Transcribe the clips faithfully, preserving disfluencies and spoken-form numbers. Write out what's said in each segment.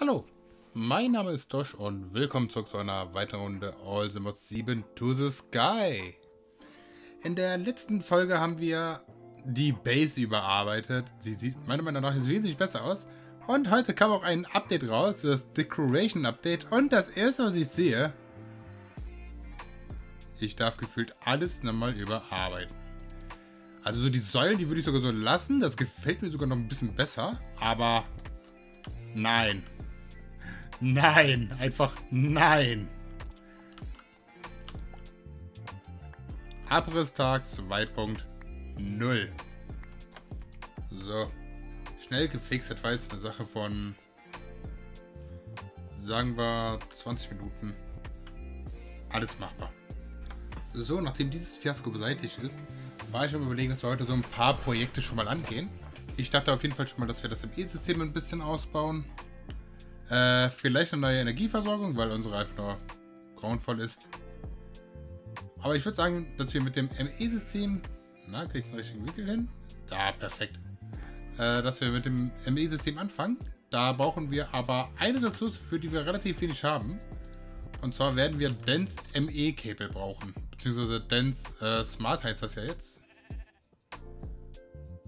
Hallo, mein Name ist Dosh und willkommen zurück zu einer weiteren Runde All The Mods sieben to the Sky. In der letzten Folge haben wir die Base überarbeitet. Sie sieht meiner Meinung nach wesentlich besser aus. Und heute kam auch ein Update raus, das Decoration Update. Und das erste, was ich sehe, ich darf gefühlt alles nochmal überarbeiten. Also so die Säulen, die würde ich sogar so lassen. Das gefällt mir sogar noch ein bisschen besser. Aber nein. Nein, einfach nein. Abrisstag zwei punkt null. So. Schnell gefixt, das war jetzt eine Sache von, sagen wir, zwanzig Minuten. Alles machbar. So, nachdem dieses Fiasko beseitigt ist, war ich schon überlegen, dass wir heute so ein paar Projekte schon mal angehen. Ich dachte auf jeden Fall schon mal, dass wir das M E-System ein bisschen ausbauen. Äh, vielleicht eine neue Energieversorgung, weil unsere einfach nur grauenvoll ist. Aber ich würde sagen, dass wir mit dem M E-System... Na, krieg ich den richtigen Winkel hin? Da, perfekt. Äh, dass wir mit dem M E-System anfangen. Da brauchen wir aber eine Ressource, für die wir relativ wenig haben. Und zwar werden wir Dense M E-Kabel brauchen. Beziehungsweise Dense äh, Smart heißt das ja jetzt.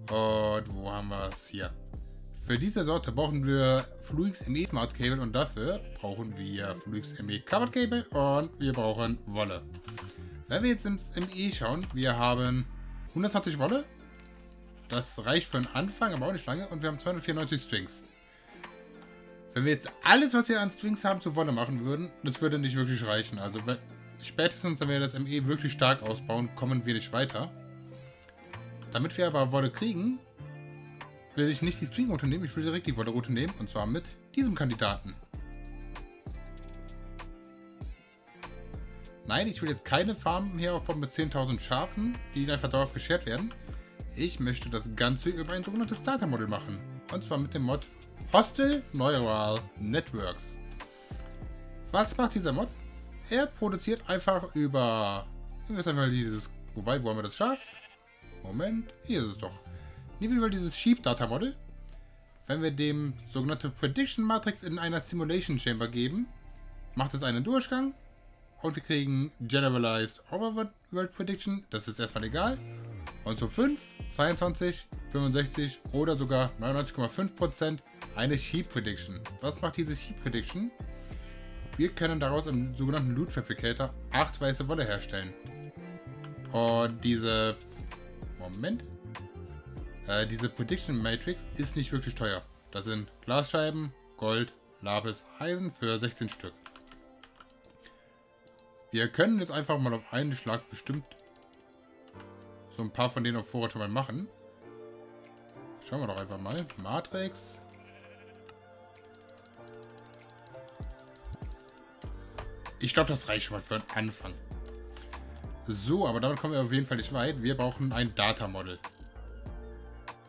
Und wo haben wir es hier? Für diese Sorte brauchen wir Fluix M E Smart Cable und dafür brauchen wir Fluix M E Covered Cable und wir brauchen Wolle. Wenn wir jetzt ins M E schauen, wir haben hundertzwanzig Wolle. Das reicht für den Anfang, aber auch nicht lange. Und wir haben zweihundertvierundneunzig Strings. Wenn wir jetzt alles, was wir an Strings haben, zu Wolle machen würden, das würde nicht wirklich reichen. Also wenn, spätestens, wenn wir das M E wirklich stark ausbauen, kommen wir nicht weiter. Damit wir aber Wolle kriegen, will ich nicht die String-Route nehmen, ich will direkt die Wolle-Route nehmen, und zwar mit diesem Kandidaten. Nein, ich will jetzt keine Farmen hier aufbauen mit zehntausend Schafen, die einfach darauf geschert werden. Ich möchte das Ganze über ein sogenanntes Data-Model machen, und zwar mit dem Mod Hostile Neural Networks. Was macht dieser Mod? Er produziert einfach über... Nehmen wir jetzt einfach dieses... Wobei, wo haben wir das Schaf? Moment, hier ist es doch. Nehmen wir mal dieses Sheep-Data-Model. Wenn wir dem sogenannte Prediction Matrix in einer Simulation-Chamber geben, macht es einen Durchgang und wir kriegen Generalized Overworld Prediction. Das ist erstmal egal. Und zu fünf, zweiundzwanzig, fünfundsechzig oder sogar neunundneunzig Komma fünf Prozent eine Sheep-Prediction. Was macht diese Sheep-Prediction? Wir können daraus im sogenannten Loot Fabricator acht weiße Wolle herstellen. Und diese... Moment... Äh, diese Prediction Matrix ist nicht wirklich teuer. Das sind Glasscheiben, Gold, Lapis, Eisen für sechzehn Stück. Wir können jetzt einfach mal auf einen Schlag bestimmt so ein paar von denen auf Vorrat schon mal machen. Schauen wir doch einfach mal. Matrix. Ich glaube, das reicht schon mal für den Anfang. So, aber damit kommen wir auf jeden Fall nicht weit. Wir brauchen ein Data Model.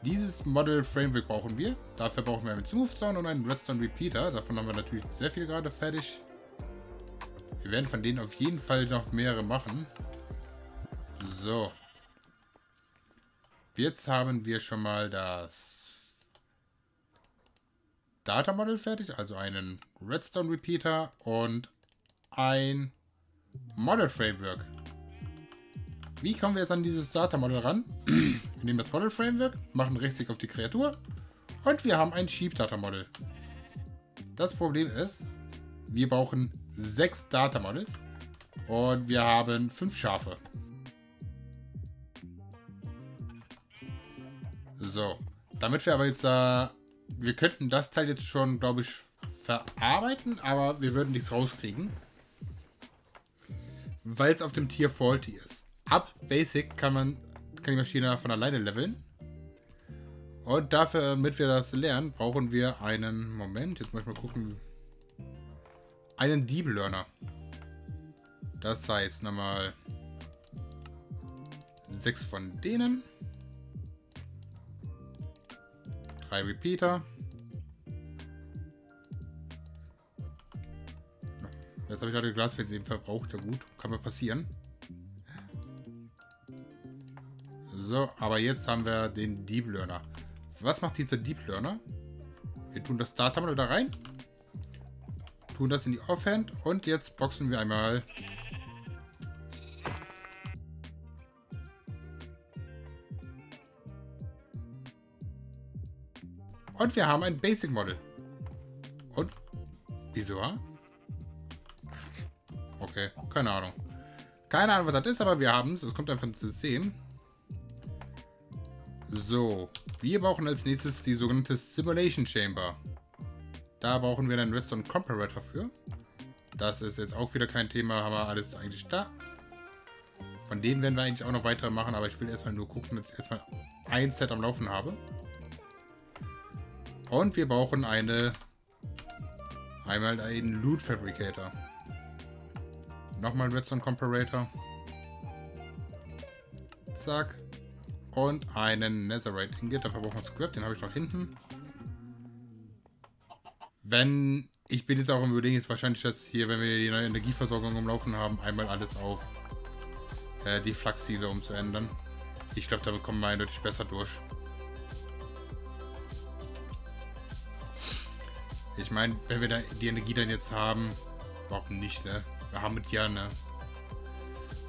Dieses Model Framework brauchen wir. Dafür brauchen wir einen Smooth Zone und einen Redstone Repeater. Davon haben wir natürlich sehr viel gerade fertig. Wir werden von denen auf jeden Fall noch mehrere machen. So. Jetzt haben wir schon mal das Data Model fertig. Also einen Redstone Repeater und ein Model Framework. Wie kommen wir jetzt an dieses Data Model ran? Wir nehmen das Model Framework, machen Rechtsklick auf die Kreatur und wir haben ein Sheep-Data Model. Das Problem ist, wir brauchen sechs Data Models und wir haben fünf Schafe. So, damit wir aber jetzt da, äh, wir könnten das Teil jetzt schon, glaube ich, verarbeiten, aber wir würden nichts rauskriegen, weil es auf dem Tier faulty ist. Ab Basic kann man kann die Maschine von alleine leveln. Und dafür, damit wir das lernen, brauchen wir einen... Moment, jetzt muss ich mal gucken. Einen Deep Learner. Das heißt nochmal sechs von denen. drei Repeater. Jetzt habe ich gerade Glasfenster eben verbraucht. Ja gut, kann mir passieren. So, aber jetzt haben wir den Deep Learner. Was macht dieser Deep Learner? Wir tun das Data Model da rein. tun das in die Offhand und jetzt boxen wir einmal. Und wir haben ein Basic Model. Und? Wieso? Okay, keine Ahnung. Keine Ahnung, was das ist, aber wir haben es. Es kommt einfach ins System. So, wir brauchen als nächstes die sogenannte Simulation-Chamber. Da brauchen wir einen Redstone Comparator für. Das ist jetzt auch wieder kein Thema, haben wir alles eigentlich da. Von dem werden wir eigentlich auch noch weitere machen, aber ich will erstmal nur gucken, dass ich erstmal ein Set am Laufen habe. Und wir brauchen eine einmal einen Loot Fabricator. Nochmal ein Redstone Comparator. Zack. Und einen Netherite Ingot. Dafür brauchen wir ein Script, den habe ich noch hinten. Wenn, ich bin jetzt auch im Überlegen, ist wahrscheinlich jetzt hier, wenn wir die neue Energieversorgung umlaufen haben, einmal alles auf äh, die Fluxsealer umzuändern. Ich glaube, damit kommen wir eindeutig besser durch. Ich meine, wenn wir da die Energie dann jetzt haben, warum nicht, ne? Wir haben es ja, ne?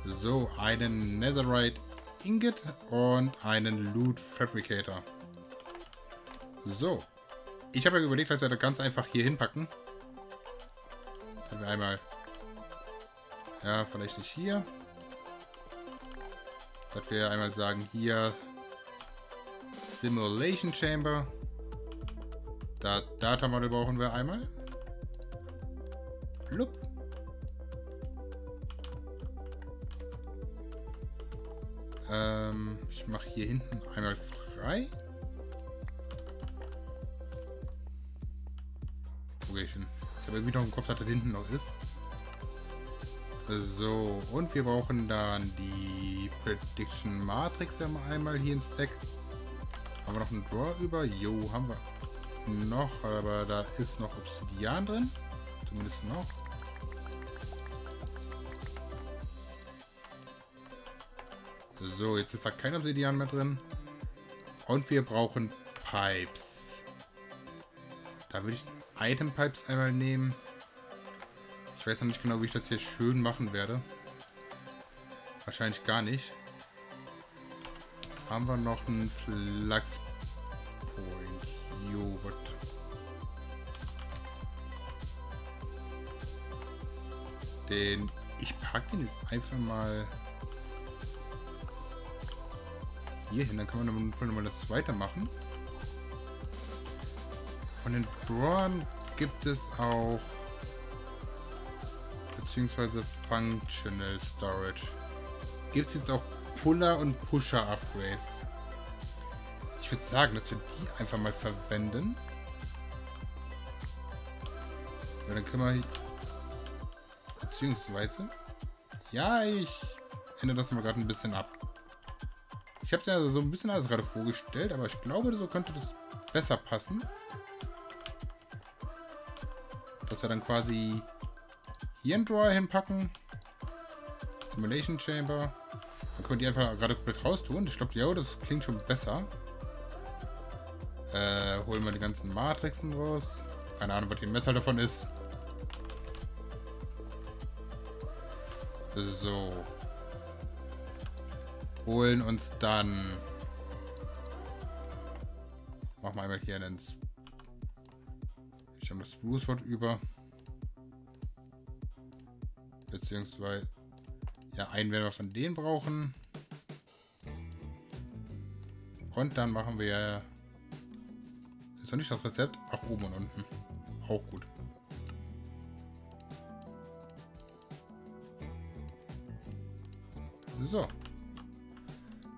So, einen Netherite Ingot und einen Loot Fabricator. So. Ich habe mir überlegt, dass wir das ganz einfach hier hinpacken. Dann wir einmal... Ja, vielleicht nicht hier. Dass wir einmal sagen, hier... Simulation Chamber. Da Data Model brauchen wir einmal. Lup. Ähm, ich mache hier hinten einmal frei. Ich habe irgendwie noch im Kopf, dass da hinten noch ist. So, und wir brauchen dann die Prediction Matrix einmal hier ins Deck. Haben wir noch einen Draw über? Jo, haben wir noch, aber da ist noch Obsidian drin. Zumindest noch. So, jetzt ist da kein Obsidian mehr drin. Und wir brauchen Pipes. Da würde ich... Item Pipes einmal nehmen. Ich weiß noch nicht genau, wie ich das hier schön machen werde. Wahrscheinlich gar nicht. Haben wir noch einen Flux Point? Jo, what? Den. Ich pack den jetzt einfach mal hier hin. Dann kann man nochmal das zweite machen. Von den Drawern gibt es auch beziehungsweise Functional Storage. Gibt es jetzt auch Puller- und Pusher-Upgrades. Ich würde sagen, dass wir die einfach mal verwenden. Ja, dann können wir... Beziehungsweise... Ja, ich ändere das mal gerade ein bisschen ab. Ich habe ja so ein bisschen alles gerade vorgestellt, aber ich glaube, so könnte das besser passen. Dass wir dann quasi hier einen Drawer hinpacken. Simulation Chamber. Dann können wir die einfach gerade komplett raus tun. Ich glaube, ja, das klingt schon besser. Äh, holen wir die ganzen Matrixen raus. Keine Ahnung, was die Mehrzahl davon ist. So. Holen uns dann... Machen wir einmal hier einen... Ich habe das Bruce-Wort über. Beziehungsweise, ja, einen werden wir von denen brauchen. Und dann machen wir, ist noch nicht das Rezept, auch oben und unten. Auch gut. So.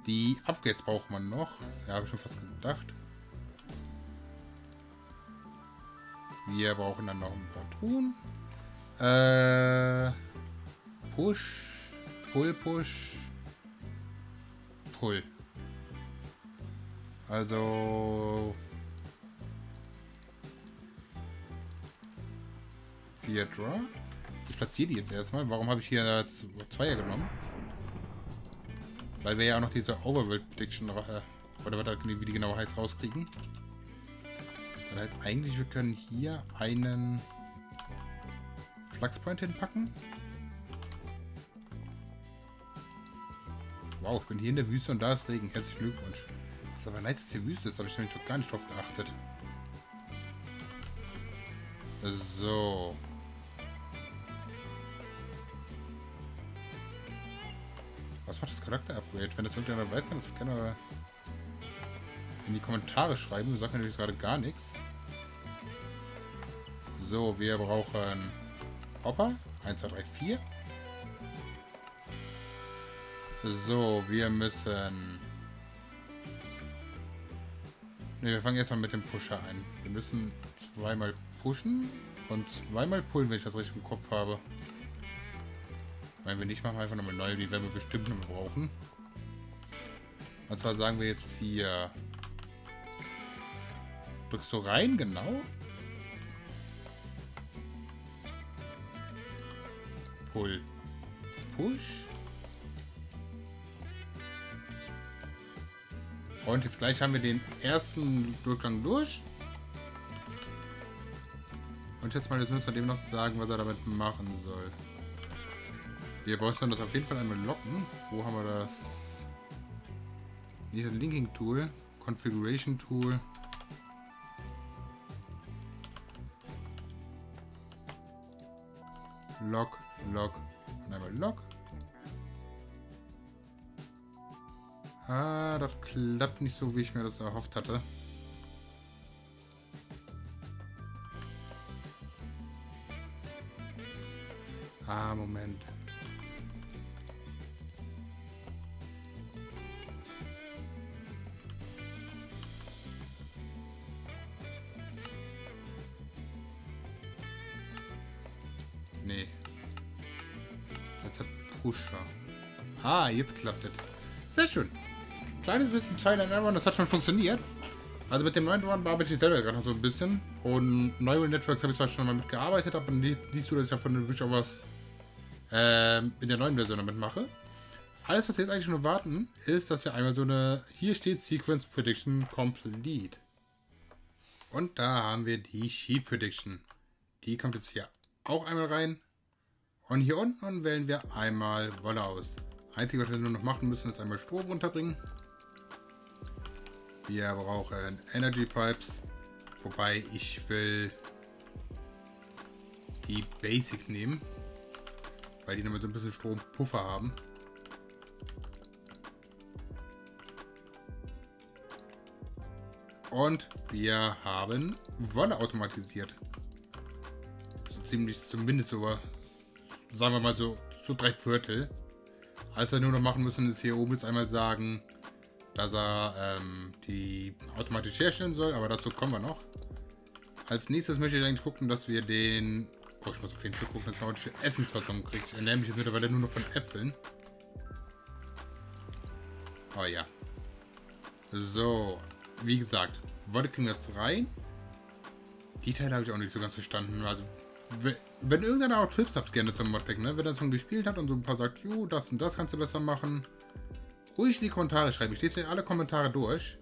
Die Upgrades braucht man noch. Ja, habe ich schon fast gedacht. Wir brauchen dann noch ein paar Truhen. Äh, Push, Pull, Push, Pull. Also vier Draw. Ich platziere die jetzt erstmal. Warum habe ich hier Zweier genommen? Weil wir ja auch noch diese Overworld Prediction äh, oder was da, wie die genau heißt, rauskriegen. Das heißt eigentlich, wir können hier einen Flux Point hinpacken. Wow, ich bin hier in der Wüste und da ist Regen. Herzlichen Glückwunsch. Das ist aber nice, dass die Wüste ist. Da habe ich nämlich noch gar nicht drauf geachtet. So. Was macht das Charakter-Upgrade? Wenn das irgendjemand weiß, kann das gerne in die Kommentare schreiben. Wir sagen natürlich gerade gar nichts. So, wir brauchen Hopper. eins, zwei, drei, vier. So, wir müssen... Ne, wir fangen erstmal mit dem Pusher ein. Wir müssen zweimal pushen und zweimal pullen, wenn ich das richtig im Kopf habe. Wenn wir nicht, machen wir einfach nochmal neu. Die werden wir bestimmt noch brauchen. Und zwar sagen wir jetzt hier... Drückst du rein, genau. Pull. Push. Und jetzt gleich haben wir den ersten Durchgang durch. Und jetzt mal, jetzt müssen wir dem noch sagen, was er damit machen soll. Wir brauchen das auf jeden Fall einmal locken. Wo haben wir das? Dieses Linking Tool. Configuration Tool. Lock, Lock und einmal Lock. Ah, das klappt nicht so, wie ich mir das erhofft hatte. Ah, Moment. Nee. Das hat Pusher. Ah, jetzt klappt es. Sehr schön. Kleines bisschen Trial and Error, das hat schon funktioniert. Also mit dem neuen Run arbeite ich selber gerade noch so ein bisschen. Und Neural Networks habe ich zwar schon mal mitgearbeitet, aber nicht, nicht so, dass ich davon wirklich auch was ähm, in der neuen Version damit mache. Alles, was wir jetzt eigentlich nur warten, ist, dass wir einmal so eine... Hier steht Sequence Prediction Complete. Und da haben wir die Sheep Prediction. Die kommt jetzt hier auch einmal rein. Und hier unten wählen wir einmal Wolle aus. Einzige, was wir nur noch machen müssen, ist einmal Strom runterbringen. Wir brauchen Energy Pipes, wobei ich will die Basic nehmen, weil die nochmal so ein bisschen Strompuffer haben. Und wir haben Wolle automatisiert. So ziemlich, zumindest sogar, sagen wir mal so zu drei Viertel. Alles, was wir nur noch machen müssen, ist hier oben jetzt einmal sagen, dass er ähm, die automatisch herstellen soll, aber dazu kommen wir noch. Als nächstes möchte ich eigentlich gucken, dass wir den... Oh, ich muss auf jeden Fall gucken, dass ich eine ordentliche Essensversorgung kriege. Ich ernähre mich jetzt mittlerweile nur noch von Äpfeln. Oh ja. So, wie gesagt, Wolle kriegen wir jetzt rein. Die Teile habe ich auch nicht so ganz verstanden. Also, wenn irgendeiner auch Tipps habt, gerne zum Modpack, ne? Wenn er schon gespielt hat und so ein paar sagt, jo, das und das kannst du besser machen. Ruhig in die Kommentare schreiben. Ich lese mir alle Kommentare durch.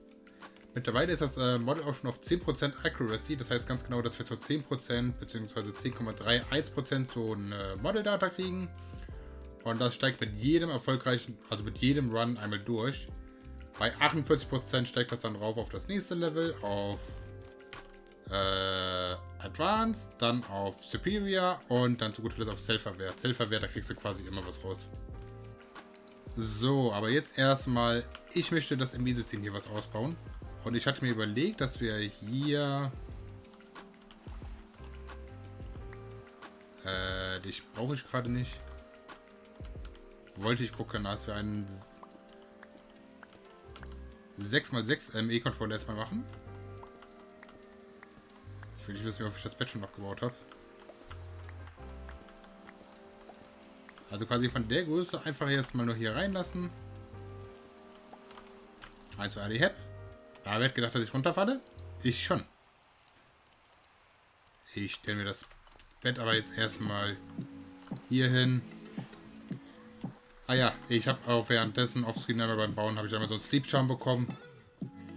Mittlerweile ist das äh, Model auch schon auf zehn Prozent Accuracy. Das heißt ganz genau, dass wir zu zehn Prozent bzw. zehn Komma einunddreißig Prozent so ein äh, Model-Data kriegen. Und das steigt mit jedem erfolgreichen, also mit jedem Run einmal durch. Bei achtundvierzig Prozent steigt das dann rauf auf das nächste Level, auf äh, Advanced, dann auf Superior und dann zu guter Letzt auf Self-Aware. Self-Aware, da kriegst du quasi immer was raus. So, aber jetzt erstmal, ich möchte das M I-System hier was ausbauen. Und ich hatte mir überlegt, dass wir hier... Äh, dich brauche ich gerade nicht. Wollte ich gucken, dass wir einen sechs mal sechs M E-Controller erstmal machen. Ich will nicht wissen, ob ich das Bett schon abgebaut habe. Also quasi von der Größe einfach jetzt mal noch hier reinlassen. Also Ali Hep. Aber wer hat gedacht, dass ich runterfalle? Ich schon. Ich stelle mir das Bett aber jetzt erstmal hier hin. Ah ja, ich habe auch währenddessen offscreen einmal beim Bauen, habe ich einmal so einen Sleep Charm bekommen.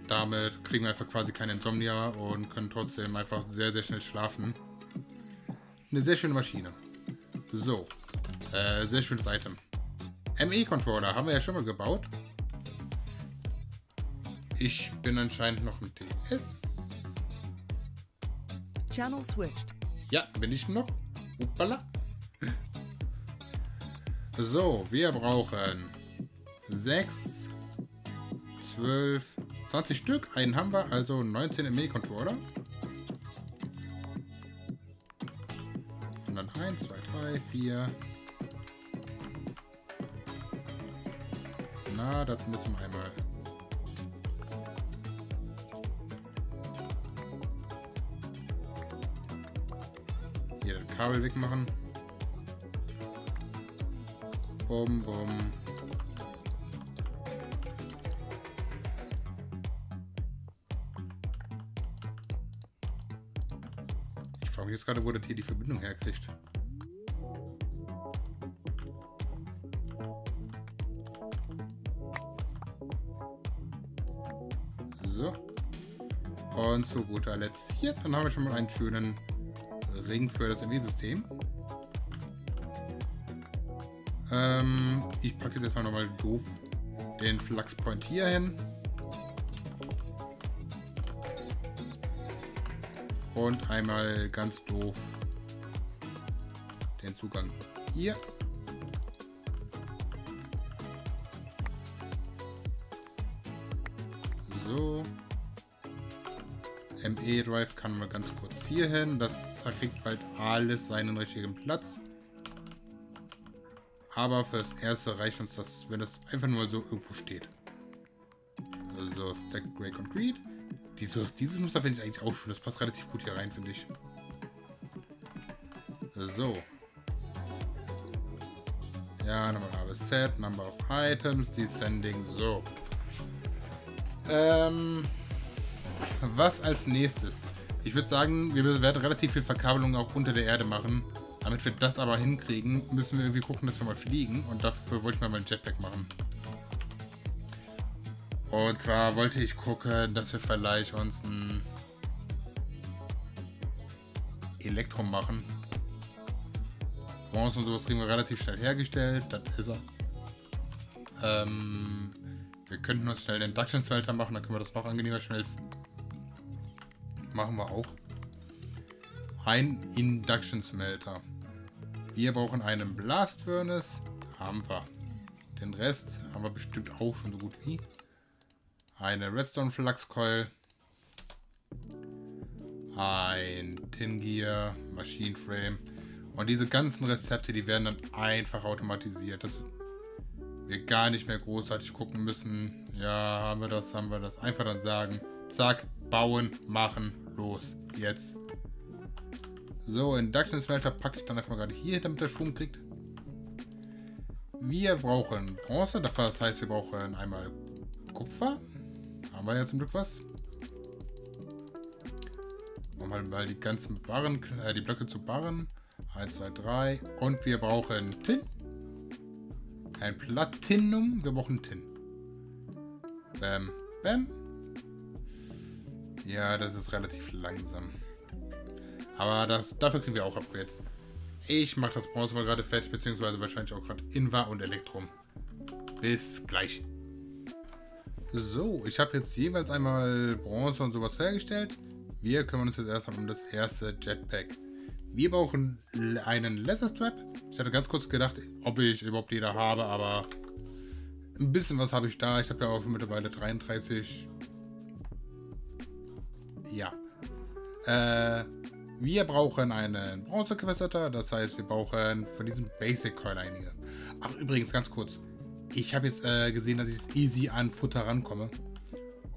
Damit kriegen wir einfach quasi keine Insomnia und können trotzdem einfach sehr, sehr schnell schlafen. Eine sehr schöne Maschine. So. Äh, sehr schönes Item. M E Controller haben wir ja schon mal gebaut. Ich bin anscheinend noch im T S. Channel switched. Ja, bin ich noch. Uppala. So, wir brauchen sechs, zwölf, zwanzig Stück. Einen haben wir, also neunzehn M E Controller. Und dann eins, zwei, drei, vier. Na, das müssen wir einmal. Hier das Kabel wegmachen. Bum, bum. Ich frage mich jetzt gerade, wo das hier die Verbindung herkriegt. So. Und zu guter Letzt hier, dann haben wir schon mal einen schönen Ring für das M E-System. Ähm, ich packe jetzt mal nochmal doof den Flux Point hier hin. Und einmal ganz doof den Zugang hier. So. M E-Drive kann man ganz kurz hier hin. Das kriegt bald alles seinen richtigen Platz. Aber fürs Erste reicht uns das, wenn das einfach nur so irgendwo steht. So, Stack Grey Concrete. Diese, dieses Muster finde ich eigentlich auch schön. Das passt relativ gut hier rein, finde ich. So. Ja, nochmal A bis Z. Number of Items. Descending. So. Ähm... Was als nächstes? Ich würde sagen, wir werden relativ viel Verkabelung auch unter der Erde machen. Damit wir das aber hinkriegen, müssen wir irgendwie gucken, dass wir mal fliegen. Und dafür wollte ich mal mein Jetpack machen. Und zwar wollte ich gucken, dass wir vielleicht uns ein Elektrum machen. Bronze und sowas kriegen wir relativ schnell hergestellt. Das ist er. Ähm, wir könnten uns schnell den Induction-Smelter machen, dann können wir das noch angenehmer schmelzen. Machen wir auch. Ein Induction-Smelter. Wir brauchen einen Blast-Furnace. Haben wir. Den Rest haben wir bestimmt auch schon so gut wie. Eine Redstone-Flux-Coil. Ein Tin-Gear. Machine-Frame. Und diese ganzen Rezepte, die werden dann einfach automatisiert. Dass wir gar nicht mehr großartig gucken müssen. Ja, haben wir das, haben wir das. Einfach dann sagen. Zack. Bauen, machen, los, jetzt. So, Induction Smelter packe ich dann einfach mal gerade hier, damit der Strom kriegt. Wir brauchen Bronze, das heißt, wir brauchen einmal Kupfer. Haben wir ja zum Glück was. Machen wir mal die ganzen Barren, äh, die Blöcke zu Barren. eins, zwei, drei. Und wir brauchen Tin. Kein Platinum, wir brauchen Tin. Bam, bam. Ja, das ist relativ langsam. Aber das, dafür kriegen wir auch Upgrades. Ich mache das Bronze mal gerade fertig, beziehungsweise wahrscheinlich auch gerade Inva und Elektrum. Bis gleich. So, ich habe jetzt jeweils einmal Bronze und sowas hergestellt. Wir kümmern uns jetzt erstmal um das erste Jetpack. Wir brauchen einen Leather Strap. Ich hatte ganz kurz gedacht, ob ich überhaupt jeder habe, aber ein bisschen was habe ich da. Ich habe ja auch schon mittlerweile dreiunddreißig... Ja. Äh, wir brauchen einen Bronze-Capacitor, das heißt, wir brauchen von diesem Basic-Coil einige. Ach, übrigens, ganz kurz. Ich habe jetzt äh, gesehen, dass ich jetzt easy an Futter rankomme.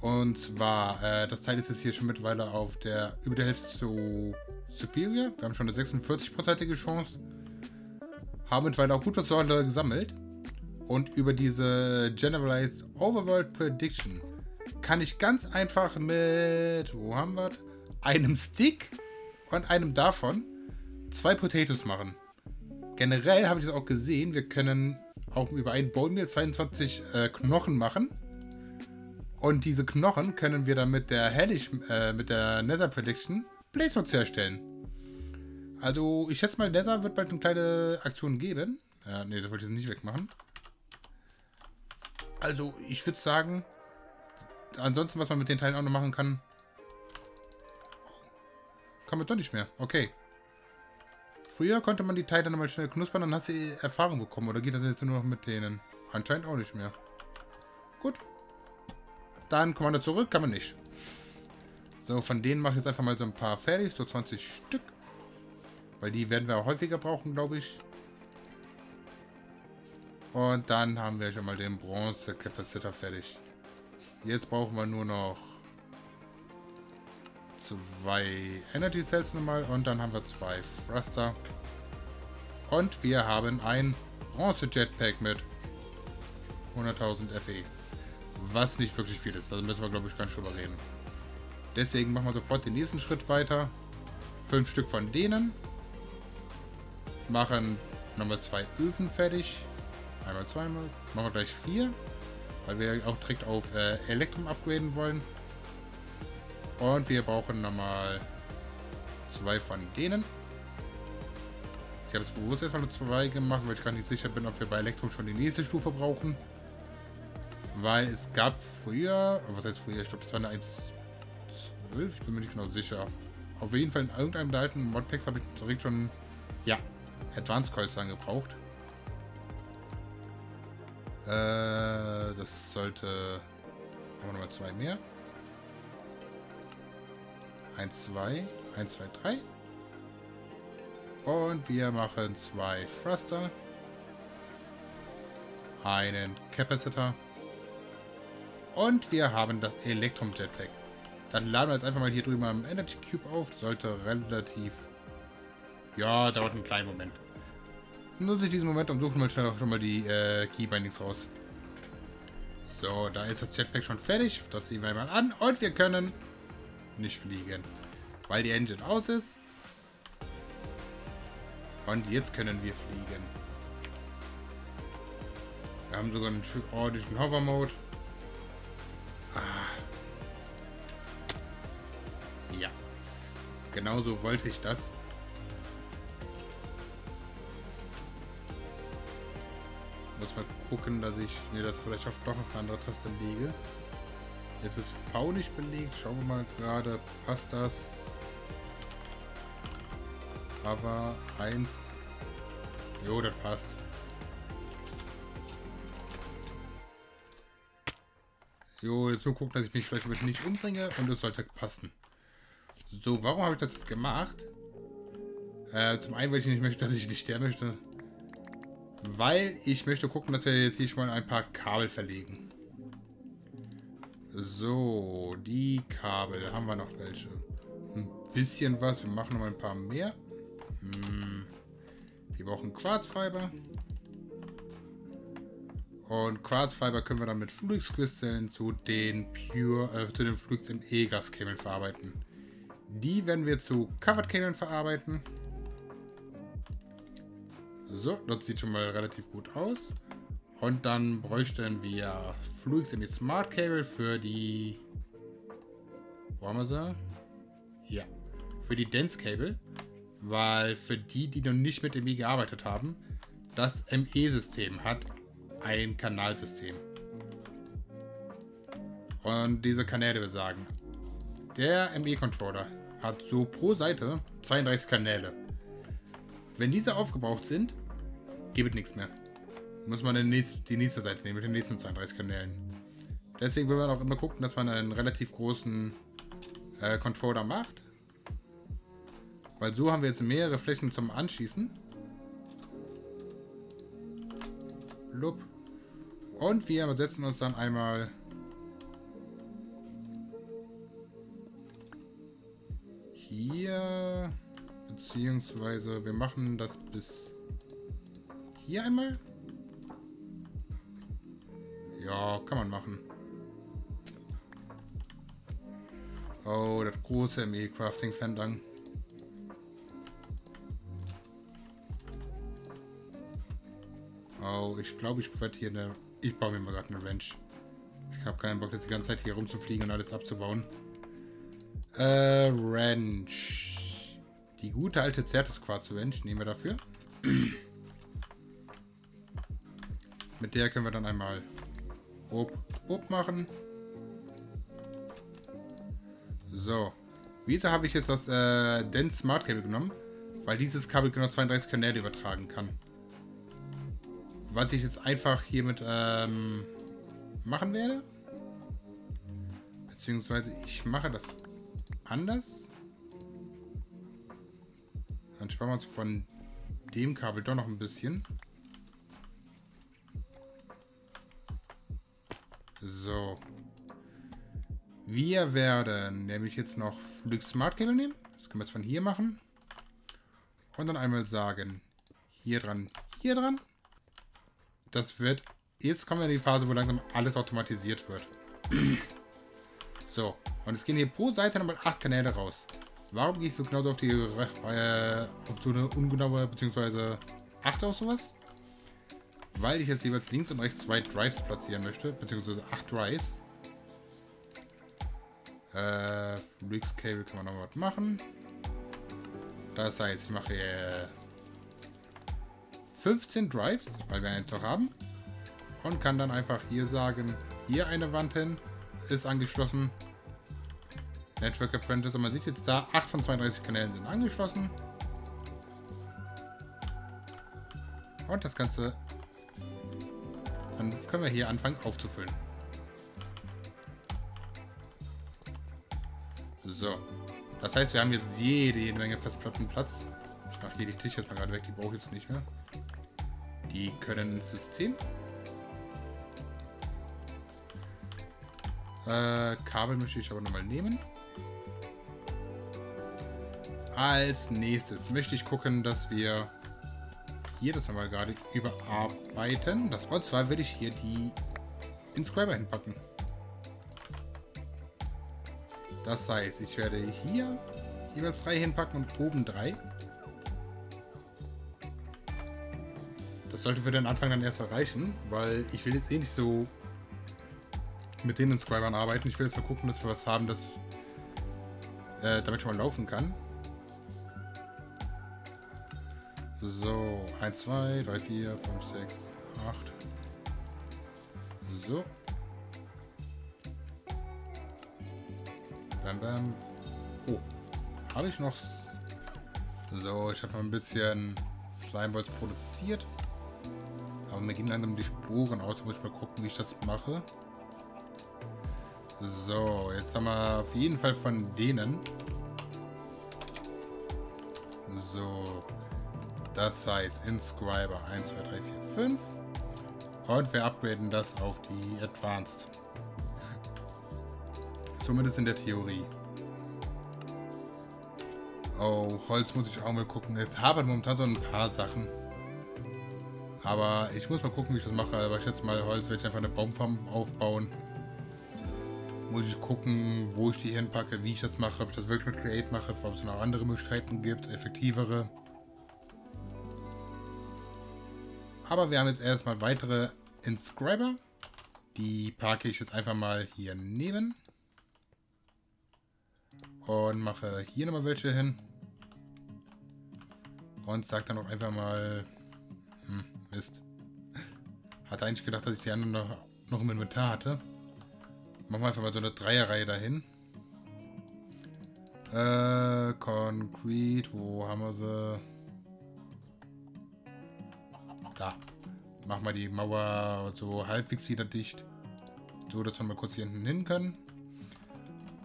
Und zwar, äh, das Teil ist jetzt hier schon mittlerweile auf der, über der Hälfte zu Superior. Wir haben schon eine sechsundvierzig prozentige Chance. Haben mittlerweile auch gut was gesammelt. Und über diese Generalized Overworld Prediction kann ich ganz einfach mit, wo haben wir das? Einem Stick und einem davon zwei Potatoes machen. Generell habe ich das auch gesehen, wir können auch über einen Bone Meal zweiundzwanzig äh, Knochen machen. Und diese Knochen können wir dann mit der Hellish, äh, mit der Nether Prediction Blazebots herstellen. Also, ich schätze mal, Nether wird bald eine kleine Aktion geben. Äh, ne, das wollte ich nicht wegmachen. Also, ich würde sagen, ansonsten, was man mit den Teilen auch noch machen kann, kann man doch nicht mehr. Okay. Früher konnte man die Teile nochmal schnell knuspern, dann hast du Erfahrung bekommen. Oder geht das jetzt nur noch mit denen? Anscheinend auch nicht mehr. Gut. Dann kommen wir da zurück, kann man nicht. So, von denen mache ich jetzt einfach mal so ein paar fertig, so zwanzig Stück. Weil die werden wir auch häufiger brauchen, glaube ich. Und dann haben wir schon mal den Bronze-Capacitor fertig. Jetzt brauchen wir nur noch zwei Energy Cells nochmal und dann haben wir zwei Thruster. Und wir haben ein Bronze-Jetpack mit hunderttausend F E. Was nicht wirklich viel ist, da müssen wir, glaube ich, ganz drüber reden. Deswegen machen wir sofort den nächsten Schritt weiter. Fünf Stück von denen. Machen nochmal zwei Öfen fertig. Einmal, zweimal. Machen wir gleich vier. Weil wir auch direkt auf äh, Elektrum upgraden wollen. Und wir brauchen nochmal zwei von denen. Ich habe jetzt bewusst erstmal nur zwei gemacht, weil ich gar nicht sicher bin, ob wir bei Elektrum schon die nächste Stufe brauchen. Weil es gab früher, was heißt früher, ich glaube das war eine eins Punkt zwölf, ich bin mir nicht genau sicher. Auf jeden Fall in irgendeinem der alten Modpacks habe ich direkt schon, ja, Advanced Coils angebraucht. Äh, das sollte, haben wir nochmal zwei mehr. eins, zwei, eins, zwei, drei. Und wir machen zwei Thruster. Einen Capacitor. Und wir haben das Elektrum Jetpack. Dann laden wir jetzt einfach mal hier drüben am Energy Cube auf. Das sollte relativ... Ja, dauert einen kleinen Moment. Nutze ich diesen Moment und suche mal schnell auch schon mal die äh, Keybindings raus. So, da ist das Jetpack schon fertig. Das ziehen wir mal an. Und wir können nicht fliegen, weil die Engine aus ist. Und jetzt können wir fliegen. Wir haben sogar einen schönen ordentlichen Hover-Mode. Ah. Ja. Genauso wollte ich das. Muss mal gucken, dass ich mir das vielleicht doch auf eine andere Taste lege. Jetzt ist V nicht belegt. Schauen wir mal gerade. Passt das? Aber eins. Jo, das passt. Jo, jetzt nur gucken, dass ich mich vielleicht mit nicht umbringe. Und es sollte passen. So, warum habe ich das jetzt gemacht? Äh, zum einen, weil ich nicht möchte, dass ich nicht sterben möchte. Weil ich möchte gucken, dass wir jetzt hier schon mal ein paar Kabel verlegen. So, die Kabel. Haben wir noch welche? Ein bisschen was. Wir machen noch mal ein paar mehr. Hm. Wir brauchen Quarzfiber. Und Quarzfiber können wir dann mit Fluixkristellen zu den Pure, äh, zu den Fluix M E Gaskabeln verarbeiten. Die werden wir zu Covered Kabeln verarbeiten. So, das sieht schon mal relativ gut aus. Und dann bräuchten wir Fluix M E Smart Cable für die... Wo haben wir sie? Ja. Für die Dense Kabel. Weil für die, die noch nicht mit M E gearbeitet haben, das M E-System hat ein Kanalsystem. Und diese Kanäle besagen. Der M E Controller hat so pro Seite zweiunddreißig Kanäle. Wenn diese aufgebraucht sind, gibt es nichts mehr. Muss man den nächsten, die nächste Seite nehmen, mit den nächsten zweiunddreißig Kanälen. Deswegen will man auch immer gucken, dass man einen relativ großen äh, Controller macht. Weil so haben wir jetzt mehrere Flächen zum Anschießen. Lup. Und wir setzen uns dann einmal... hier... beziehungsweise wir machen das bis... hier einmal... Ja, kann man machen. Oh, das große M E-Crafting-Fendang. Oh, ich glaube, ich werde hier eine... Ich baue mir mal gerade eine Ranch. Ich habe keinen Bock, jetzt die ganze Zeit hier rumzufliegen und alles abzubauen. Äh, Ranch. Die gute alte Certus Quartz Wrench nehmen wir dafür. Mit der können wir dann einmal ob, ob machen. So. Wieso habe ich jetzt das äh, Dense Smart Cable genommen? Weil dieses Kabel genau zweiunddreißig Kanäle übertragen kann. Was ich jetzt einfach hiermit ähm, machen werde. Beziehungsweise ich mache das anders. Dann sparen wir uns von dem Kabel doch noch ein bisschen. So. Wir werden nämlich jetzt noch Fluix Smart Cable nehmen. Das können wir jetzt von hier machen. Und dann einmal sagen, hier dran, hier dran. Das wird, jetzt kommen wir in die Phase, wo langsam alles automatisiert wird. So, und es gehen hier pro Seite nochmal acht Kanäle raus. Warum gehe ich so genau auf die, äh, auf so eine ungenaue, beziehungsweise acht auf sowas? Weil ich jetzt jeweils links und rechts zwei Drives platzieren möchte, beziehungsweise acht Drives. Äh, Fluix Cable kann man noch was machen. Das heißt, ich mache äh, fünfzehn Drives, weil wir einen doch haben. Und kann dann einfach hier sagen, hier eine Wand hin, ist angeschlossen. Network Apprentice. Und man sieht jetzt da, acht von zweiunddreißig Kanälen sind angeschlossen. Und das Ganze, dann können wir hier anfangen aufzufüllen. So. Das heißt, wir haben jetzt jede, jede Menge Festplattenplatz. Ich mache hier die Tische jetzt mal gerade weg, die brauche ich jetzt nicht mehr. Die können ins System. Äh, Kabel möchte ich aber nochmal nehmen. Als nächstes möchte ich gucken, dass wir hier das nochmal gerade überarbeiten. Das, und zwar werde ich hier die Inscriber hinpacken. Das heißt, ich werde hier jeweils drei hinpacken und oben drei. Das sollte für den Anfang dann erstmal reichen, weil ich will jetzt eh nicht so mit den Inscribern arbeiten. Ich will jetzt mal gucken, dass wir was haben, das äh, damit schon mal laufen kann. So, eins, zwei, drei, vier, fünf, sechs, acht. So. Bam, bam. Oh, habe ich noch... So, ich habe noch ein bisschen Slimeballs produziert. Aber mir gehen langsam die Spuren aus. Da muss ich mal gucken, wie ich das mache. So, jetzt haben wir auf jeden Fall von denen. So. Das heißt Inscriber eins, zwei, drei, vier, fünf. Und wir upgraden das auf die Advanced. Zumindest in der Theorie. Oh, Holz muss ich auch mal gucken. Jetzt habe ich momentan so ein paar Sachen. Aber ich muss mal gucken, wie ich das mache. Aber ich schätze mal, Holz werde ich einfach eine Baumfarm aufbauen. Muss ich gucken, wo ich die hinpacke, wie ich das mache, ob ich das wirklich mit Create mache, ob es noch andere Möglichkeiten gibt, effektivere. Aber wir haben jetzt erstmal weitere Inscriber. Die packe ich jetzt einfach mal hier neben. Und mache hier nochmal welche hin. Und sag dann auch einfach mal... Hm, Mist. Hatte eigentlich gedacht, dass ich die anderen noch, noch im Inventar hatte. Machen wir einfach mal so eine Dreierreihe dahin. Äh, Concrete, wo haben wir sie? Da. Machen wir die Mauer so halbwegs wieder dicht. So, dass wir mal kurz hier hinten hin können.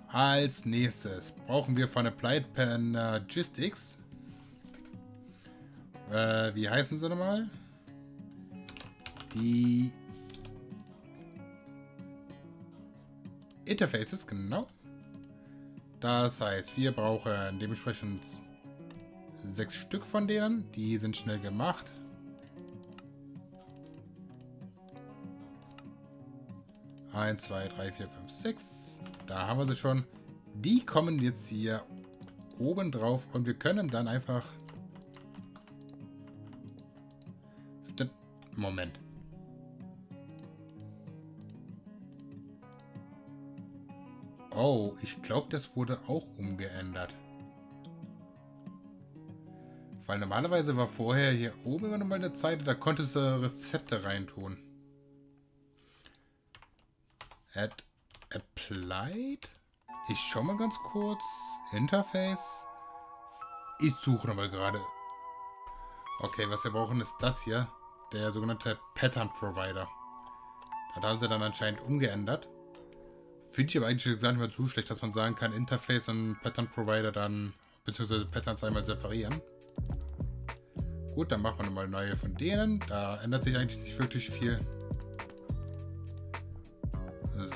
Als nächstes brauchen wir von Applied Panagistics. Äh, wie heißen sie nochmal? Die Interfaces, genau. Das heißt, wir brauchen dementsprechend sechs Stück von denen. Die sind schnell gemacht. eins, zwei, drei, vier, fünf, sechs. Da haben wir sie schon. Die kommen jetzt hier oben drauf und wir können dann einfach... Moment. Oh, ich glaube, das wurde auch umgeändert. Weil normalerweise war vorher hier oben immer noch mal eine Zeile, da konntest du Rezepte reintun. Add Applied. Ich schau mal ganz kurz. Interface. Ich suche nochmal gerade. Okay, was wir brauchen ist das hier. Der sogenannte Pattern Provider. Das haben sie dann anscheinend umgeändert. Finde ich aber eigentlich gar nicht mehr so schlecht, dass man sagen kann, Interface und Pattern Provider dann, beziehungsweise Patterns einmal separieren. Gut, dann machen wir nochmal neue von denen. Da ändert sich eigentlich nicht wirklich viel.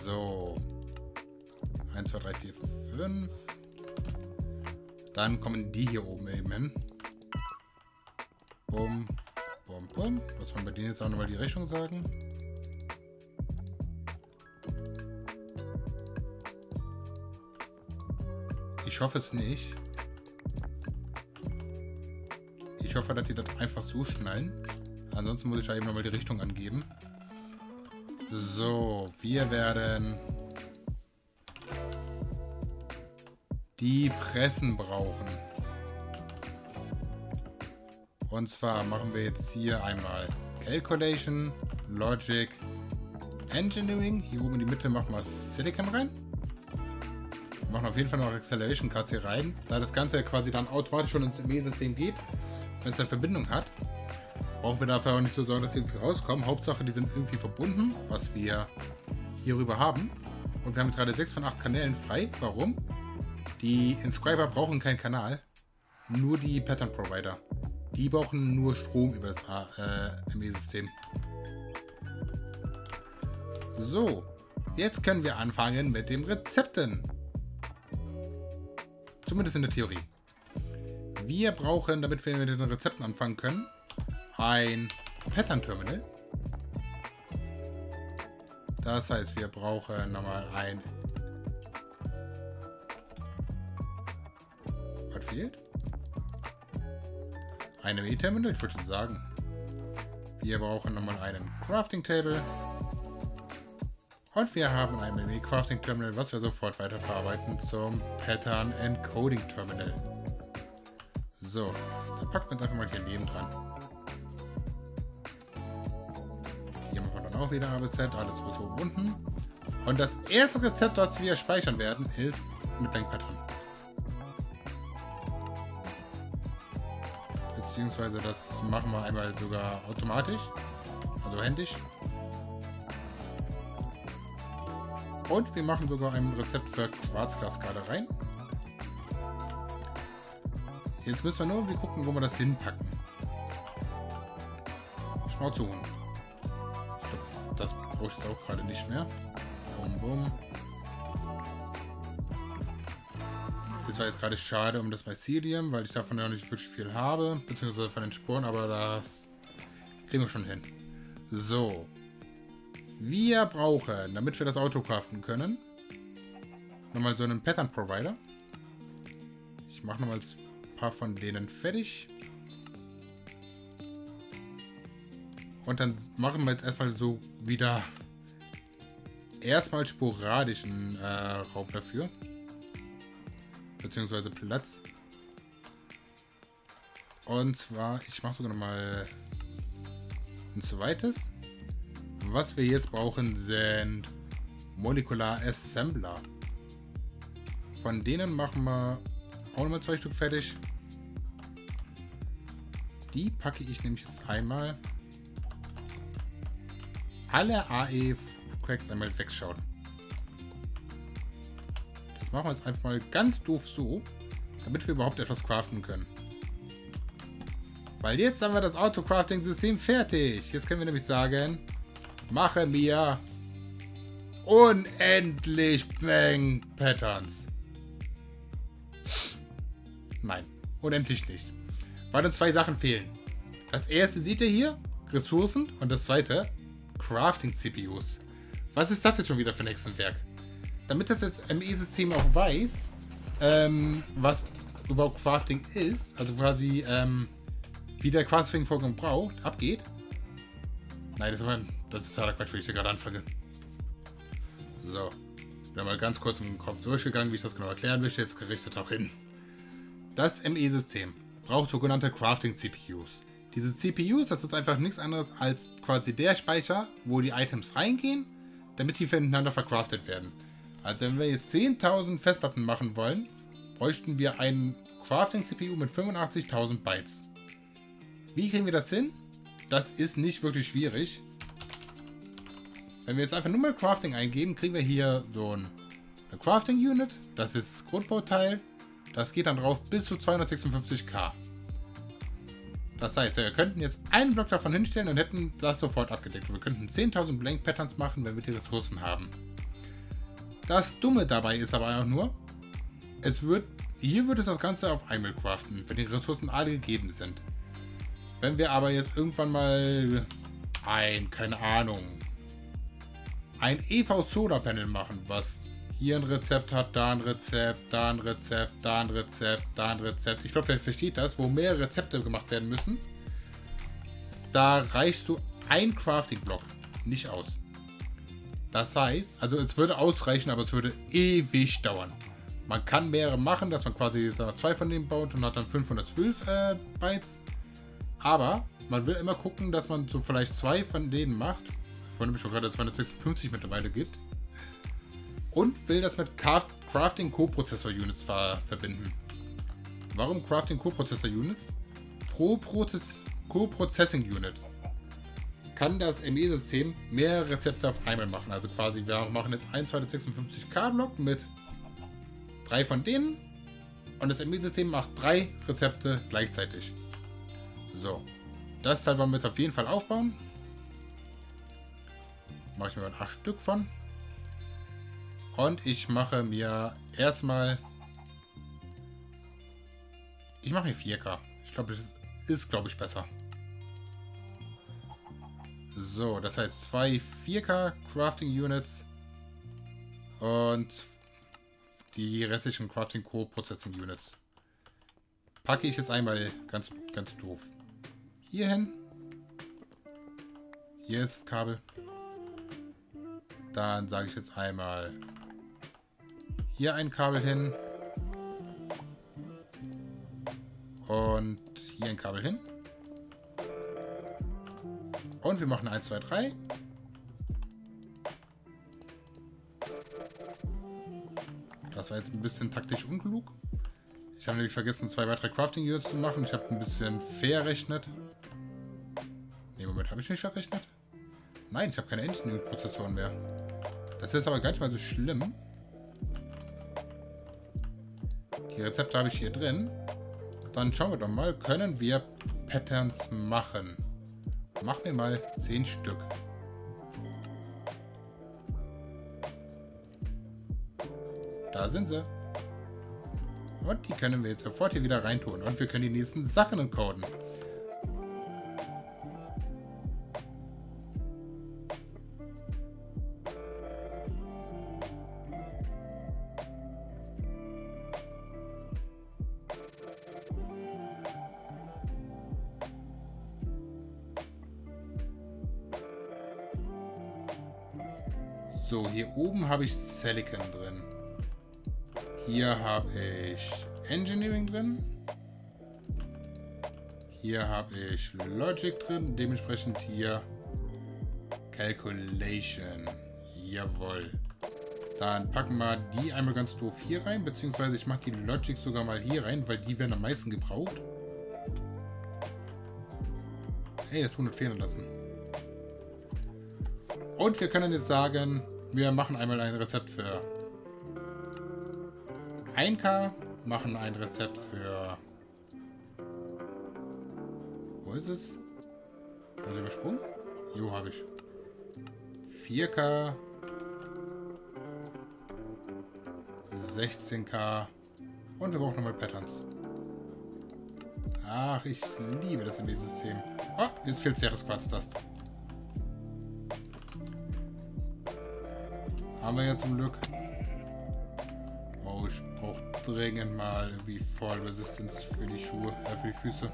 So. eins, zwei, drei, vier, fünf. Dann kommen die hier oben eben hin. Bumm, bumm, bumm. Was wollen wir denen jetzt auch nochmal die Rechnung sagen? Ich hoffe es nicht. Ich hoffe, dass die das einfach so schnallen. Ansonsten muss ich da eben nochmal die Richtung angeben. So, wir werden die Pressen brauchen. Und zwar machen wir jetzt hier einmal Calculation, Logic, Engineering. Hier oben in die Mitte machen wir Silicon rein. Wir machen auf jeden Fall noch Acceleration Cards hier rein, da das Ganze ja quasi dann automatisch schon ins M E-System geht, wenn es eine Verbindung hat. Brauchen wir dafür auch nicht so sorgen, dass die irgendwie rauskommen. Hauptsache, die sind irgendwie verbunden, was wir hierüber haben. Und wir haben jetzt gerade sechs von acht Kanälen frei. Warum? Die Inscriber brauchen keinen Kanal, nur die Pattern Provider. Die brauchen nur Strom über das äh, M E-System. So, jetzt können wir anfangen mit den Rezepten. Zumindest in der Theorie. Wir brauchen, damit wir mit den Rezepten anfangen können, ein Pattern Terminal. Das heißt, wir brauchen nochmal ein... Was fehlt? Ein M E Terminal, ich wollte schon sagen. Wir brauchen nochmal einen Crafting Table. Und wir haben ein M E Crafting Terminal, was wir sofort weiterverarbeiten zum Pattern Encoding Terminal. So, dann packen wir uns einfach mal hier neben dran. Hier machen wir dann auch wieder A B Z, alles bis oben unten. Und das erste Rezept, das wir speichern werden, ist mit Blank Pattern. Beziehungsweise das machen wir einmal sogar automatisch, also händisch. Und wir machen sogar ein Rezept für Quarzglaskade rein. Jetzt müssen wir nur irgendwie gucken, wo wir das hinpacken. Schnauze holen. Ich glaube, das brauche ich jetzt auch gerade nicht mehr. Bum, bum. Das war jetzt gerade schade um das Mycelium, weil ich davon ja nicht wirklich viel habe, beziehungsweise von den Sporen, aber das kriegen wir schon hin. So. Wir brauchen, damit wir das Auto craften können, nochmal so einen Pattern Provider. Ich mache nochmal ein paar von denen fertig. Und dann machen wir jetzt erstmal so wieder erstmal sporadischen äh, Raum dafür. Beziehungsweise Platz. Und zwar, ich mache sogar nochmal ein zweites. Was wir jetzt brauchen, sind Molecular Assembler. Von denen machen wir auch nochmal zwei Stück fertig. Die packe ich nämlich jetzt einmal alle A E-Cracks einmal wegschauen. Das machen wir jetzt einfach mal ganz doof so, damit wir überhaupt etwas craften können. Weil jetzt haben wir das Auto-Crafting-System fertig. Jetzt können wir nämlich sagen... Mache mir unendlich Mengen Patterns. Nein, unendlich nicht. Weil uns zwei Sachen fehlen. Das erste seht ihr hier, Ressourcen. Und das zweite, Crafting-C P Us. Was ist das jetzt schon wieder für ein Hexenwerk? Damit das jetzt M E-System auch weiß, ähm, was überhaupt Crafting ist, also quasi ähm, wie der Crafting-Vorgang braucht, abgeht. Nein, das ist aber ein... Das ist totaler Quatsch, wie ich hier gerade anfange. So, ich bin mal ganz kurz im Kopf durchgegangen, wie ich das genau erklären möchte. Jetzt gerichtet auch hin. Das M E-System braucht sogenannte Crafting-C P Us. Diese C P Us, das ist einfach nichts anderes als quasi der Speicher, wo die Items reingehen, damit die miteinander vercraftet werden. Also wenn wir jetzt zehntausend Festplatten machen wollen, bräuchten wir einen Crafting-C P U mit fünfundachtzigtausend Bytes. Wie kriegen wir das hin? Das ist nicht wirklich schwierig. Wenn wir jetzt einfach nur mal Crafting eingeben, kriegen wir hier so eine Crafting-Unit. Das ist das Grundbauteil. Das geht dann drauf bis zu zweihundertsechsundfünfzig K. Das heißt, wir könnten jetzt einen Block davon hinstellen und hätten das sofort abgedeckt. Wir könnten zehntausend Blank Patterns machen, wenn wir die Ressourcen haben. Das Dumme dabei ist aber auch nur, es wird, hier wird es das Ganze auf einmal craften, wenn die Ressourcen alle gegeben sind. Wenn wir aber jetzt irgendwann mal ein, keine Ahnung, ein E V Solar Panel machen, was hier ein Rezept hat, da ein Rezept, da ein Rezept, da ein Rezept, da ein Rezept. Ich glaube, wer versteht das, wo mehr Rezepte gemacht werden müssen. Da reichst du ein Crafting-Block nicht aus. Das heißt, also es würde ausreichen, aber es würde ewig dauern. Man kann mehrere machen, dass man quasi zwei von denen baut und hat dann fünfhundertzwölf äh, Bytes. Aber man will immer gucken, dass man so vielleicht zwei von denen macht. Von dem ich schon gerade zweihundertsechsundfünfzig mittlerweile gibt. Und will das mit Crafting Coprozessor Units ver verbinden. Warum Crafting Coprozessor Units? Pro Coprocessing Unit kann das M E-System mehr Rezepte auf einmal machen. Also quasi, wir machen jetzt einen zweihundertsechsundfünfzig K Block mit drei von denen. Und das M E-System macht drei Rezepte gleichzeitig. So, das Teil wollen wir jetzt auf jeden Fall aufbauen. Mache ich mir mal acht Stück von. Und ich mache mir erstmal... Ich mache mir vier K. Ich glaube, das ist, glaube ich, besser. So, das heißt zwei vier K Crafting Units und die restlichen Crafting Co-Processing Units. Packe ich jetzt einmal ganz, ganz doof. Hier hin. Hier ist das Kabel. Dann sage ich jetzt einmal... Hier ein Kabel hin und hier ein Kabel hin und wir machen eins, zwei, drei . Das war jetzt ein bisschen taktisch unklug. Ich habe nämlich vergessen, zwei weitere Crafting Units zu machen. Ich habe ein bisschen verrechnet. Ne, Moment, habe ich nicht verrechnet? Nein, ich habe keine Engineering-Prozessoren mehr. Das ist aber gar nicht mal so schlimm. Die Rezepte habe ich hier drin. Dann schauen wir doch mal, können wir Patterns machen? Machen wir mal zehn Stück. Da sind sie. Und die können wir jetzt sofort hier wieder reintun. Und wir können die nächsten Sachen encoden. So, hier oben habe ich Silicon drin. Hier habe ich Engineering drin. Hier habe ich Logic drin. Dementsprechend hier Calculation. Jawohl. Dann packen wir die einmal ganz doof hier rein. Beziehungsweise ich mache die Logic sogar mal hier rein, weil die werden am meisten gebraucht. Hey, das hundert fehlen lassen. Und wir können jetzt sagen... Wir machen einmal ein Rezept für ein K, machen ein Rezept für... Wo ist es? Habe ich übersprungen? Jo, habe ich. vier K. sechzehn K. Und wir brauchen nochmal Patterns. Ach, ich liebe das in diesem System. Oh, jetzt fehlt ja das Quarztaste. Haben wir ja zum Glück. Oh, ich brauche dringend mal irgendwie Fall Resistance für die Schuhe, äh, für die Füße.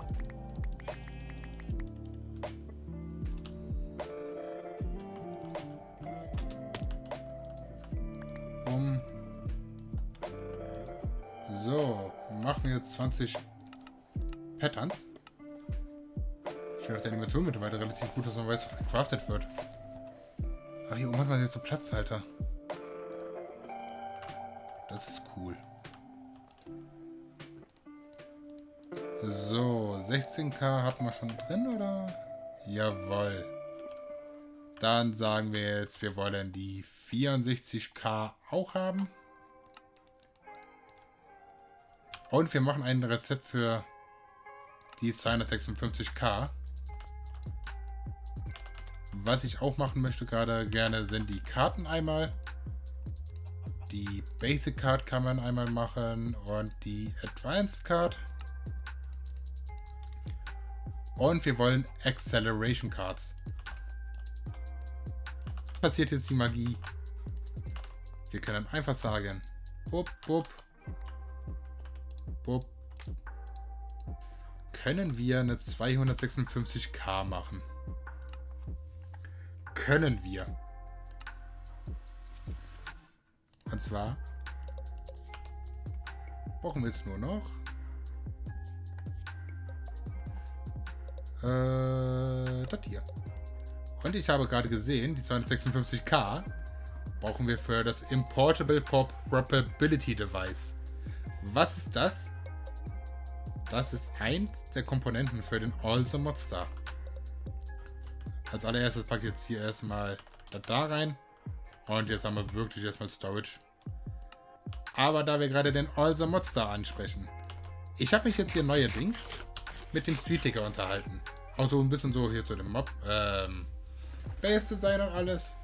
Um. So, machen wir jetzt zwanzig Patterns. Ich finde auch die Animation mittlerweile relativ gut, dass man weiß, was gecraftet wird. Ach, hier oben hat man jetzt so Platzhalter. Das ist cool. So, sechzehntausend hatten wir schon drin, oder? Jawohl. Dann sagen wir jetzt, wir wollen die vierundsechzigtausend auch haben. Und wir machen ein Rezept für die zweihundertsechsundfünfzigtausend. Was ich auch machen möchte gerade gerne, sind die Karten einmal. Die Basic Card kann man einmal machen und die Advanced Card. Und wir wollen Acceleration Cards. Passiert jetzt die Magie. Wir können einfach sagen, bup, bup, bup. Können wir eine zweihundertsechsundfünfzigtausend machen? Können wir. Und zwar brauchen wir es nur noch. Äh, das hier. Und ich habe gerade gesehen, die zweihundertsechsundfünfzigtausend brauchen wir für das Importable Pop Wrappability Device. Was ist das? Das ist eins der Komponenten für den All The Mods Star. Als allererstes packe ich jetzt hier erstmal das da rein. Und jetzt haben wir wirklich erstmal Storage. Aber da wir gerade den All The Mods Star ansprechen. Ich habe mich jetzt hier neuerdings mit dem Street-Ticker unterhalten. Auch so ein bisschen so hier zu dem Mob. Ähm, Base-Design und alles.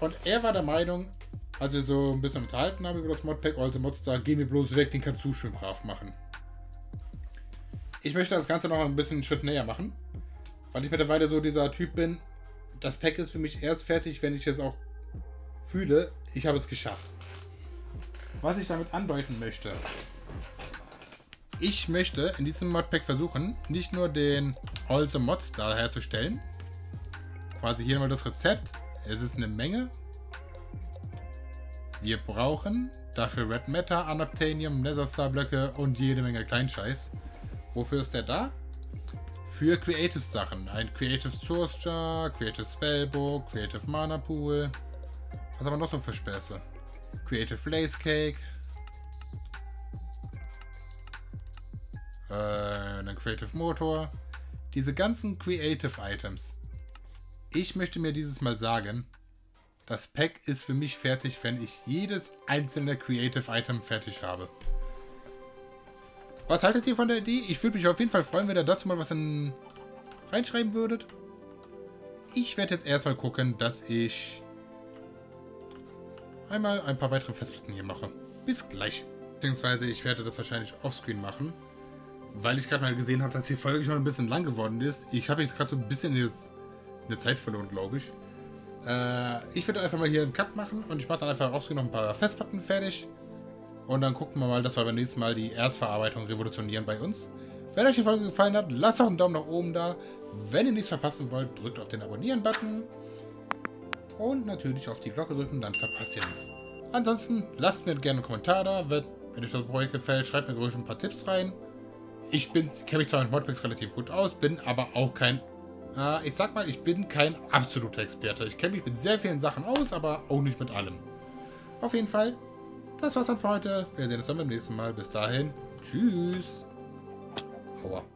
Und er war der Meinung, als wir so ein bisschen unterhalten haben über das Modpack, All The Mods Star, geh mir bloß weg, den kannst du schön brav machen. Ich möchte das Ganze noch ein bisschen einen Schritt näher machen. Weil ich mittlerweile so dieser Typ bin, das Pack ist für mich erst fertig, wenn ich es auch fühle, ich habe es geschafft. Was ich damit andeuten möchte. Ich möchte in diesem Modpack versuchen, nicht nur den All The Mods Star herzustellen. Quasi hier mal das Rezept. Es ist eine Menge. Wir brauchen dafür Red Matter, Unobtainium, Nether Star Blöcke und jede Menge Kleinscheiß. Wofür ist der da? Für Creative Sachen. Ein Creative Source Jar, Creative Spellbook, Creative Mana Pool. Was haben wir noch so für Späße? Creative Lace Cake. Äh, einen Creative Motor. Diese ganzen Creative Items. Ich möchte mir dieses Mal sagen, das Pack ist für mich fertig, wenn ich jedes einzelne Creative Item fertig habe. Was haltet ihr von der Idee? Ich würde mich auf jeden Fall freuen, wenn ihr dazu mal was in... reinschreiben würdet. Ich werde jetzt erstmal gucken, dass ich einmal ein paar weitere Festplatten hier mache. Bis gleich. Beziehungsweise ich werde das wahrscheinlich offscreen machen, weil ich gerade mal gesehen habe, dass die Folge schon ein bisschen lang geworden ist. Ich habe jetzt gerade so ein bisschen eine Zeit verloren, glaube ich. Äh, ich werde einfach mal hier einen Cut machen und ich mache dann einfach offscreen noch ein paar Festplatten fertig. Und dann gucken wir mal, dass wir beim nächsten Mal die Erstverarbeitung revolutionieren bei uns. Wenn euch die Folge gefallen hat, lasst doch einen Daumen nach oben da. Wenn ihr nichts verpassen wollt, drückt auf den Abonnieren-Button. Und natürlich auf die Glocke drücken, dann verpasst ihr nichts. Ansonsten lasst mir gerne einen Kommentar da. Wenn euch das Projekt gefällt, schreibt mir ruhig ein paar Tipps rein. Ich bin, kenne mich zwar mit Modpacks relativ gut aus, bin aber auch kein... Äh, ich sag mal, ich bin kein absoluter Experte. Ich kenne mich mit sehr vielen Sachen aus, aber auch nicht mit allem. Auf jeden Fall... Das war's dann für heute. Wir sehen uns dann beim nächsten Mal. Bis dahin. Tschüss. Aua.